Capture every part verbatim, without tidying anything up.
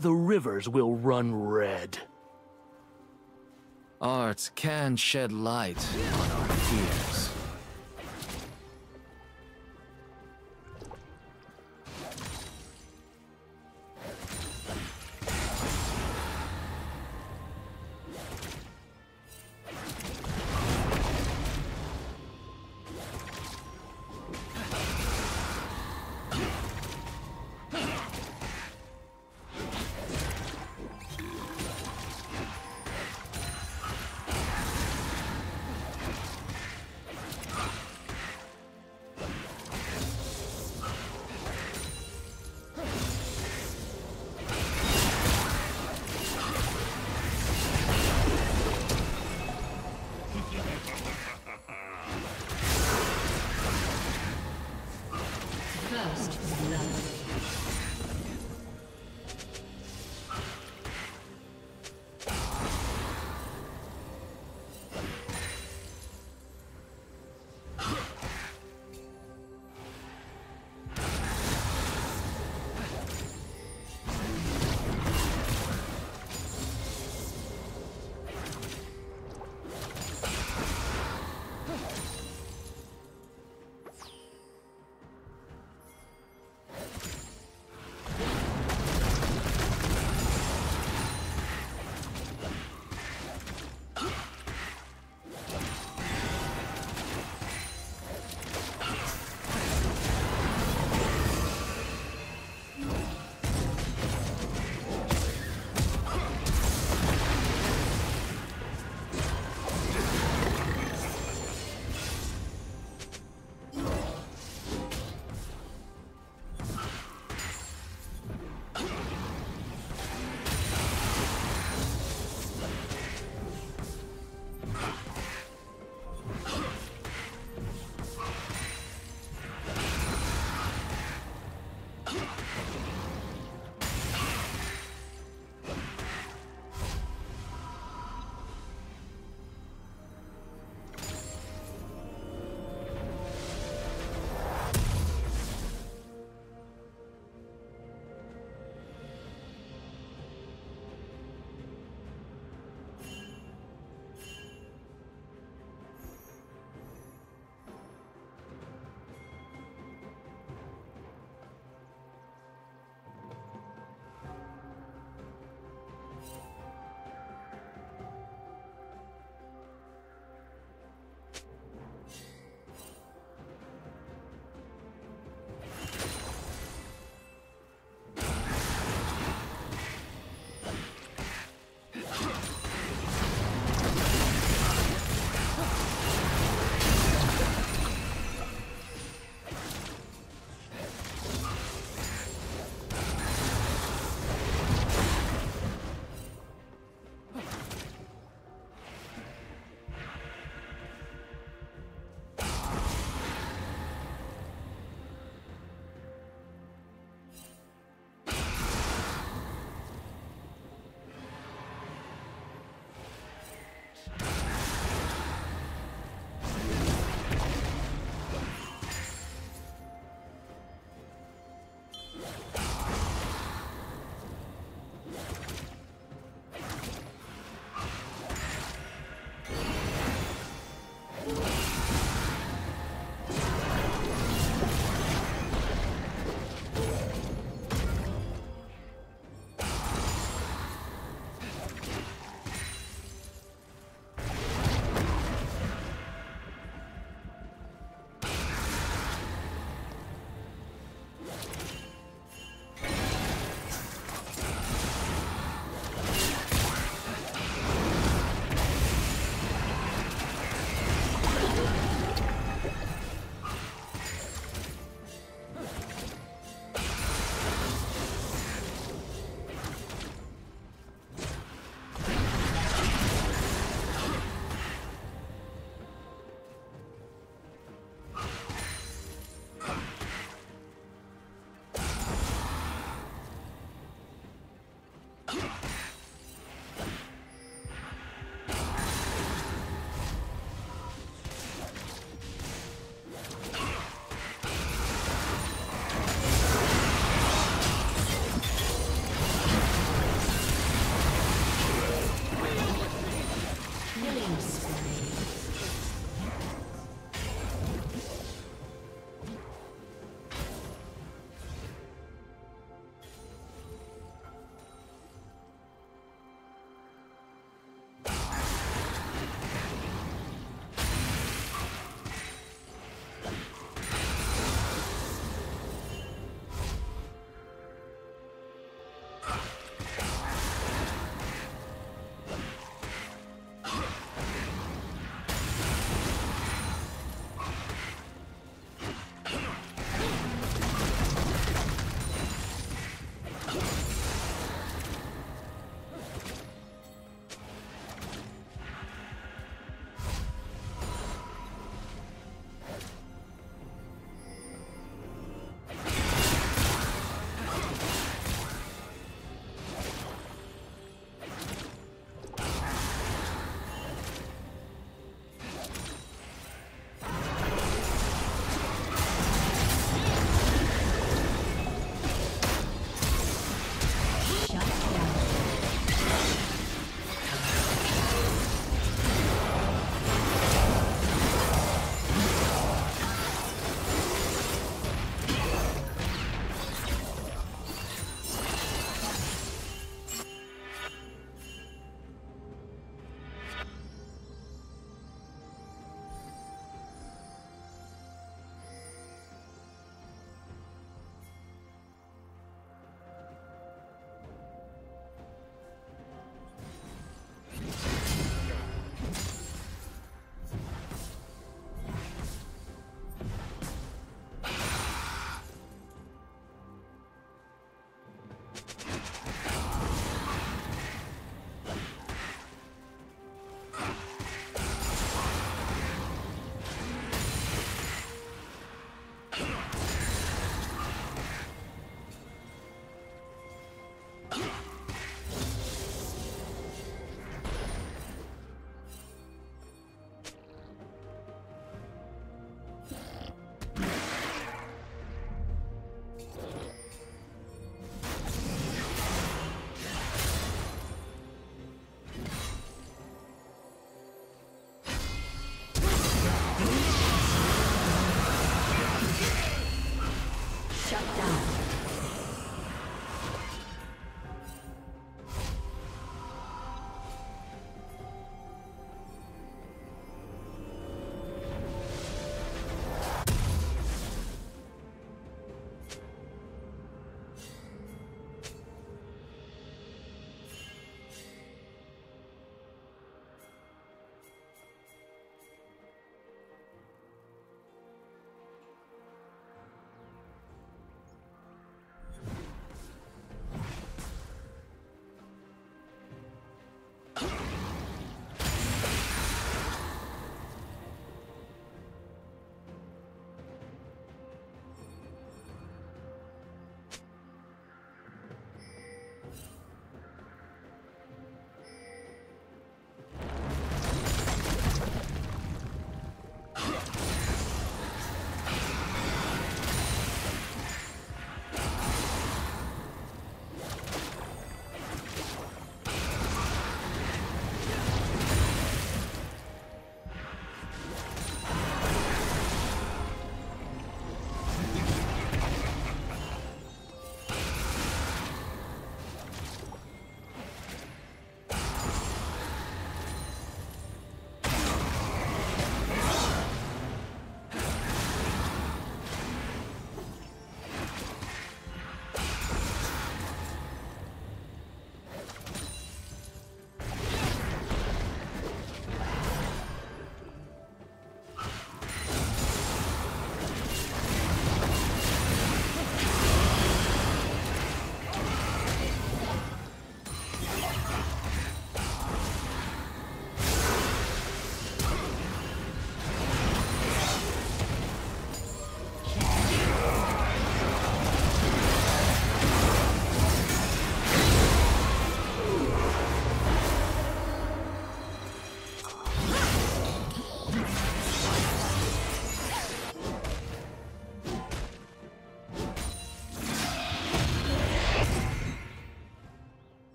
the rivers will run red. Art can shed light on our fears.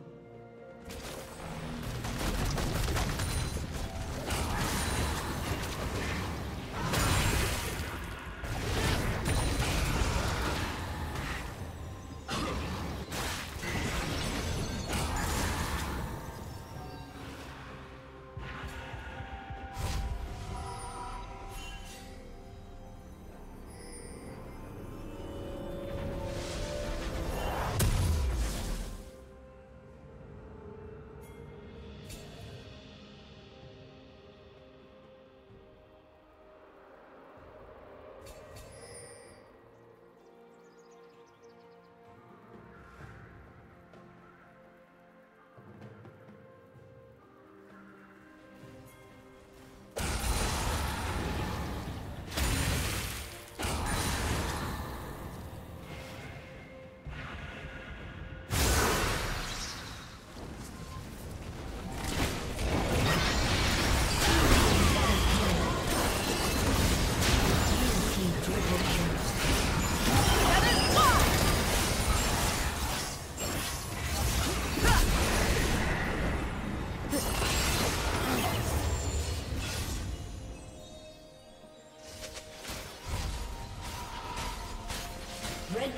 Red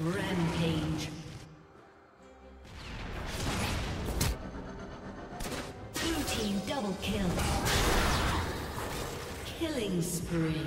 Rampage. Blue Team double kill. Killing spree.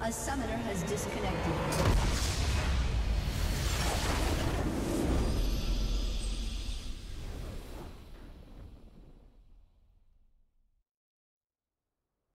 A summoner has disconnected.